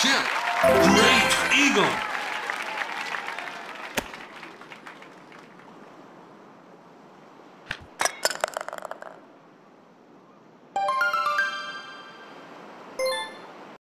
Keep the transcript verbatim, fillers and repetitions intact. Chip, Great Eagle.